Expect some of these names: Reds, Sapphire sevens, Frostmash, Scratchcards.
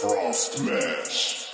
Frostmash.